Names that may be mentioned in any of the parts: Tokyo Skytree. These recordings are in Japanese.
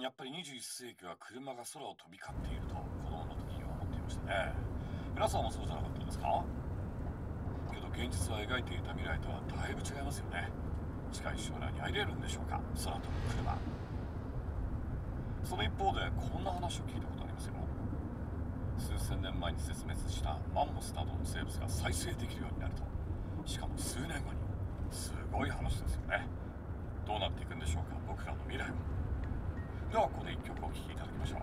やっぱり21世紀は車が空を飛び交っていると子供の時には思っていましたね。皆さんもそうじゃなかったですか？けど現実は描いていた未来とはだいぶ違いますよね。近い将来に入れるんでしょうか、空飛ぶ車。その一方でこんな話を聞いたことありますよ。数千年前に絶滅したマンモスなどの生物が再生できるようになると、しかも数年後に。すごい話ですよね。どうなっていくんでしょうか、僕らの未来は。ではここで1曲お聴きいただきましょう。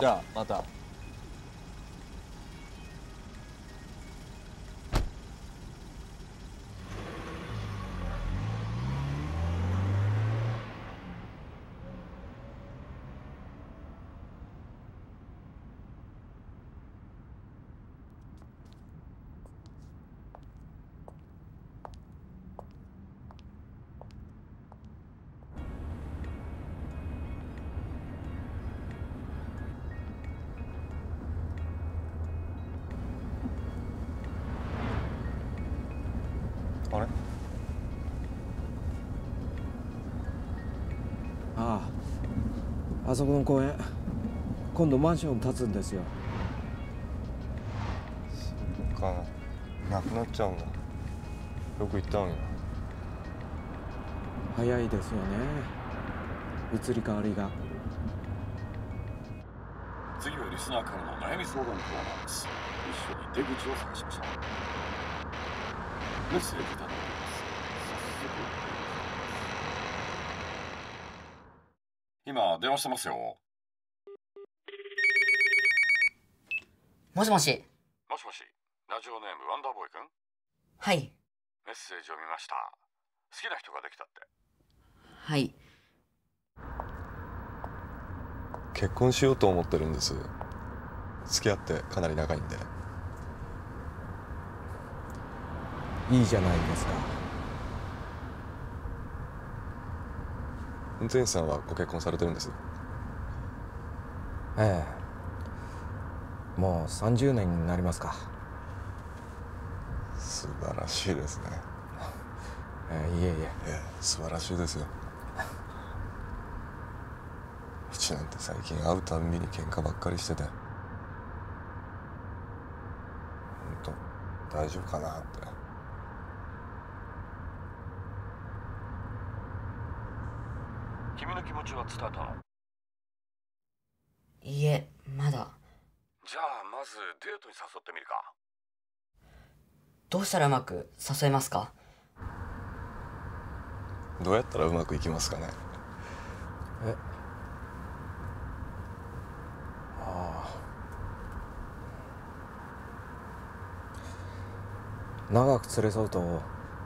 じゃあまた。あれ？ああ、あそこの公園、今度マンション建つんですよ。そっか、なくなっちゃうんだ。よく行ったんや。早いですよね、移り変わりが。次はリスナーからの悩み相談コーナーです。一緒に出口を探しましょう。メッセージだ。今電話してますよ。もしもし。もしもし。ラジオネームワンダーボーイ君。はい。メッセージを見ました。好きな人ができたって。はい。結婚しようと思ってるんです。付き合ってかなり長いんで。いいじゃないですか。運転手さんはご結婚されてるんです？ええ、もう30年になりますか。素晴らしいですね。いえいえ、素晴らしいですよ。うちなんて最近会うたんびに喧嘩ばっかりしてて、本当大丈夫かなって。君の気持ちは伝えたの？いえ、まだ。じゃあまずデートに誘ってみるか。どうしたらうまく誘えますか？どうやったらうまくいきますかね。え、ああ、長く連れ添うと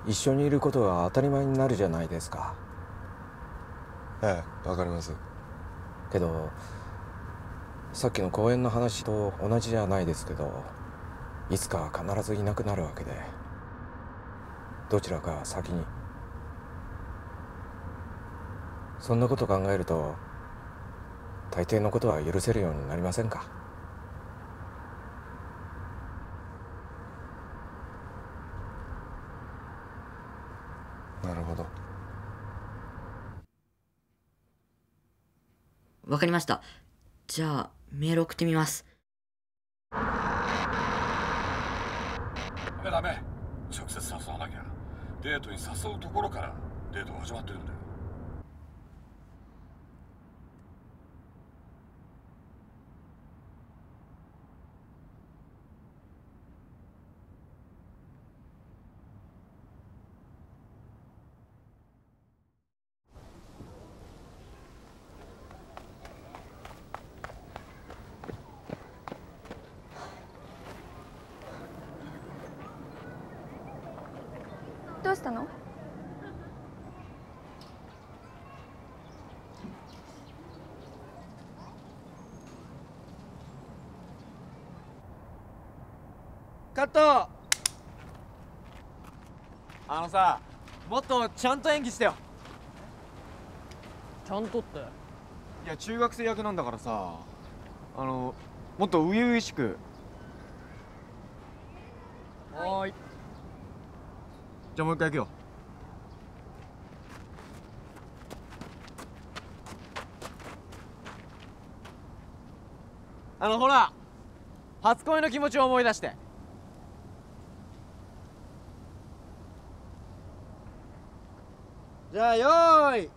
一緒にいることが当たり前になるじゃないですか。ええ、わかりますけど、さっきの公園の話と同じじゃないですけど、いつか必ずいなくなるわけで、どちらか先に。そんなこと考えると大抵のことは許せるようになりませんか？なるほど。わかりました。じゃあメール送ってみます。ダメ、直接誘わなきゃ。デートに誘うところからデートが始まってるんだよ。したの？カット。あのさ、もっとちゃんと演技してよ。ちゃんとって？いや、中学生役なんだからさ、もっと初々しく。はーい。じゃあもう一回行くよ。ほら、初恋の気持ちを思い出して。じゃあよーい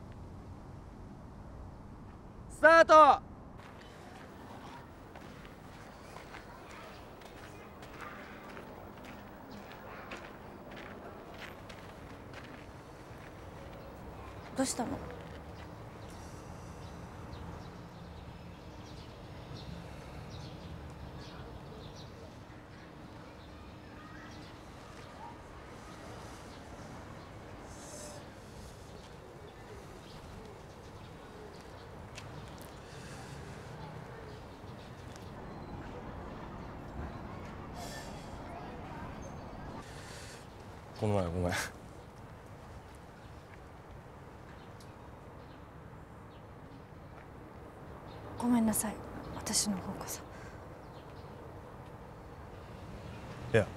スタート。どうしたの？ごめんごめん。ごめんなさい、私の方こそ。いや、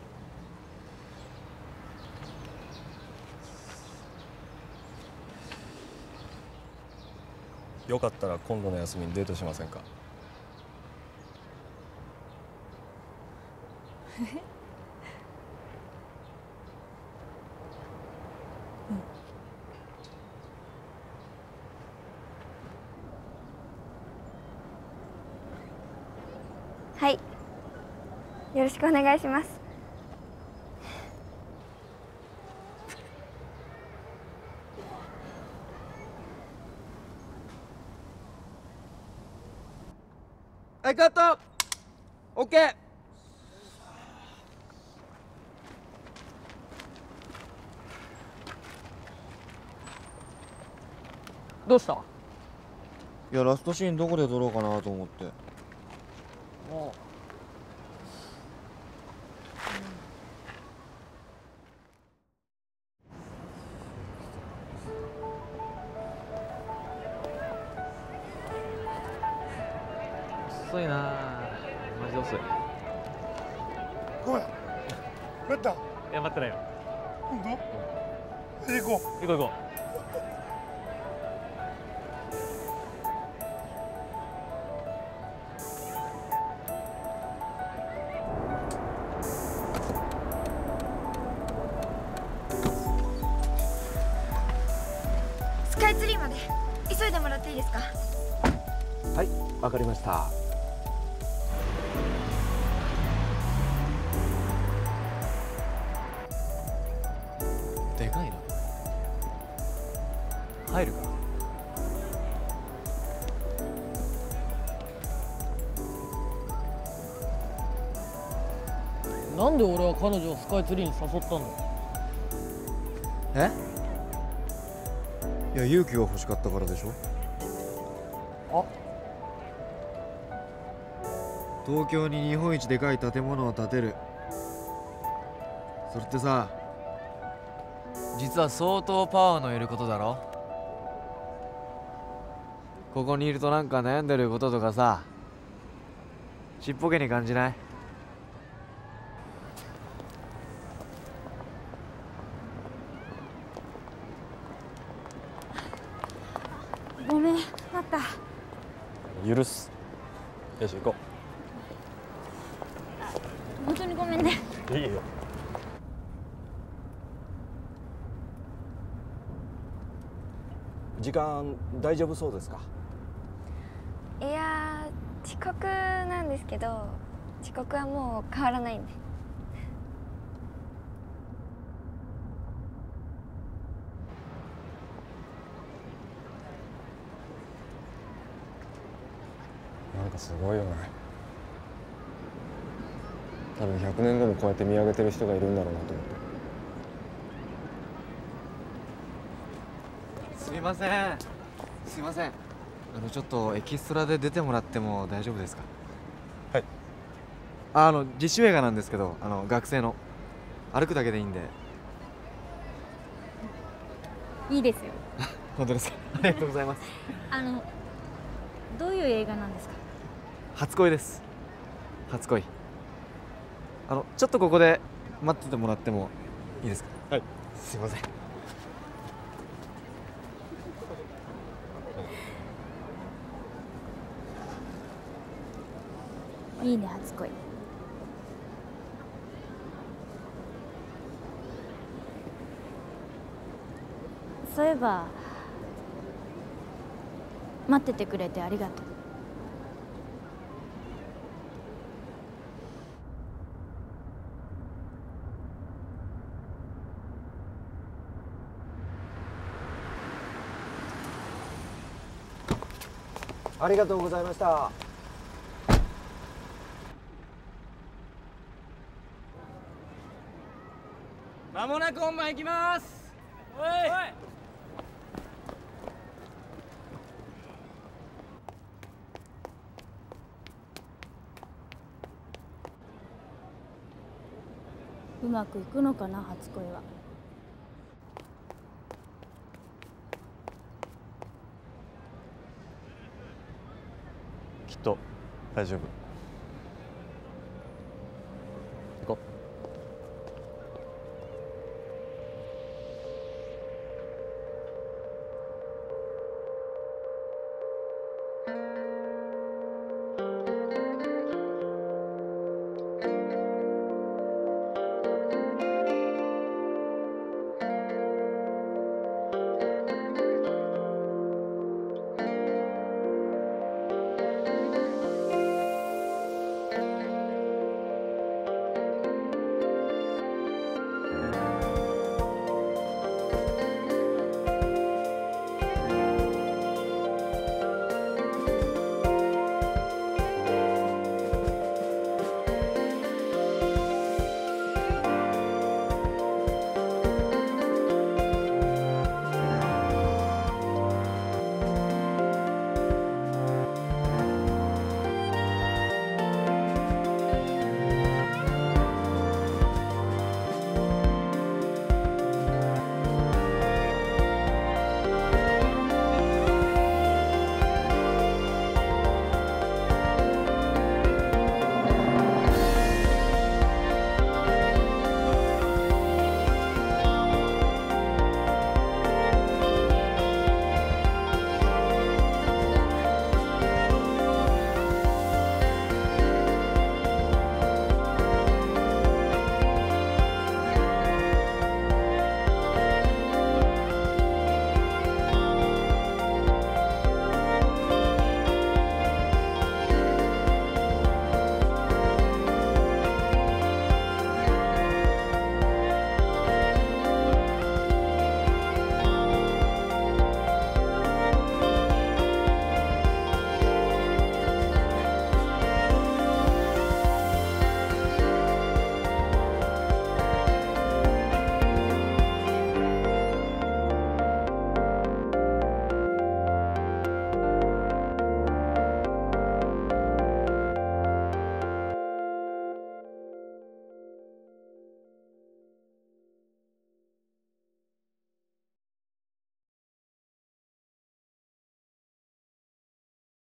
よかったら今度の休みにデートしませんか？えはい、よろしくお願いします。はい、カット。オッケー。どうした？いや、ラストシーンどこで撮ろうかなと思って。もう。遅いなぁ、マジで遅い。ごめん、待った？いや、待ってないよ。本当？行こう行こう行こう。スカイツリーまで急いでもらっていいですか？はい、わかりました。でかいな、入るかな。なんで俺は彼女をスカイツリーに誘ったんだよ。え？いや、勇気が欲しかったからでしょ。あ、東京に日本一でかい建物を建てる、それってさ、実は相当パワーのいることだろ。ここにいるとなんか悩んでることとかさ、ちっぽけに感じない？ごめん、待った。許す。よし、行こう。本当にごめんね。いいよ。時間大丈夫そうですか？いや、遅刻なんですけど、遅刻はもう変わらないんで。なんかすごいよね。多分100年後もこうやって見上げてる人がいるんだろうなと思って。すみませんちょっとエキストラで出てもらっても大丈夫ですか？はい。自主映画なんですけど、学生の歩くだけでいいんで。いいですよ。本当ですか？ありがとうございます。どういう映画なんですか？初恋です。初恋。ちょっとここで待っててもらってもいいですか？はい。すいません。いいね、初恋。そういえば待っててくれてありがとう。ありがとうございました。まもなく本番行きます。おいおい、うまくいくのかな、初恋は。きっと大丈夫。